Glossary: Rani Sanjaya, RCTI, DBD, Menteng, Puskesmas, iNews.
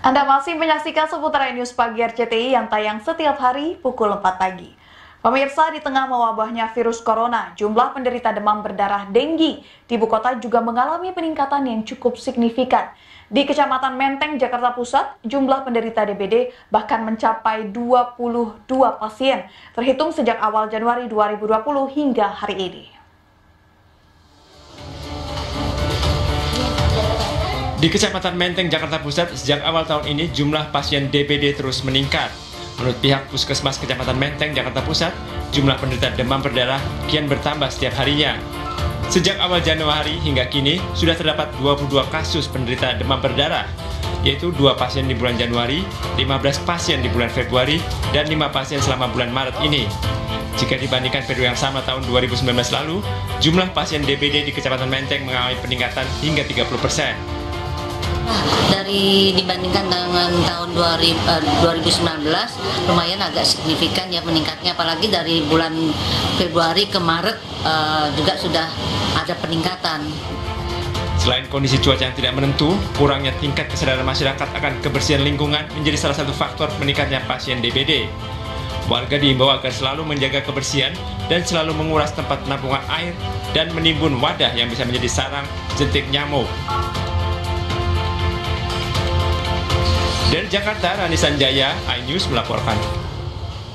Anda masih menyaksikan seputar iNews Pagi RCTI yang tayang setiap hari pukul 4 pagi. Pemirsa, di tengah mewabahnya virus corona, jumlah penderita demam berdarah denggi di ibu kota juga mengalami peningkatan yang cukup signifikan. Di Kecamatan Menteng, Jakarta Pusat, jumlah penderita DBD bahkan mencapai 22 pasien, terhitung sejak awal Januari 2020 hingga hari ini. Di Kecamatan Menteng, Jakarta Pusat, sejak awal tahun ini jumlah pasien DBD terus meningkat. Menurut pihak Puskesmas Kecamatan Menteng, Jakarta Pusat, jumlah penderita demam berdarah kian bertambah setiap harinya. Sejak awal Januari hingga kini, sudah terdapat 22 kasus penderita demam berdarah, yaitu 2 pasien di bulan Januari, 15 pasien di bulan Februari, dan 5 pasien selama bulan Maret ini. Jika dibandingkan periode yang sama tahun 2019 lalu, jumlah pasien DBD di Kecamatan Menteng mengalami peningkatan hingga 30%. Dibandingkan dengan tahun 2019 lumayan agak signifikan ya meningkatnya, apalagi dari bulan Februari ke Maret juga sudah ada peningkatan. Selain kondisi cuaca yang tidak menentu, kurangnya tingkat kesadaran masyarakat akan kebersihan lingkungan menjadi salah satu faktor meningkatnya pasien DBD. Warga diimbau agar selalu menjaga kebersihan dan selalu menguras tempat penampungan air dan menimbun wadah yang bisa menjadi sarang jentik nyamuk. Dari Jakarta, Rani Sanjaya, iNews melaporkan.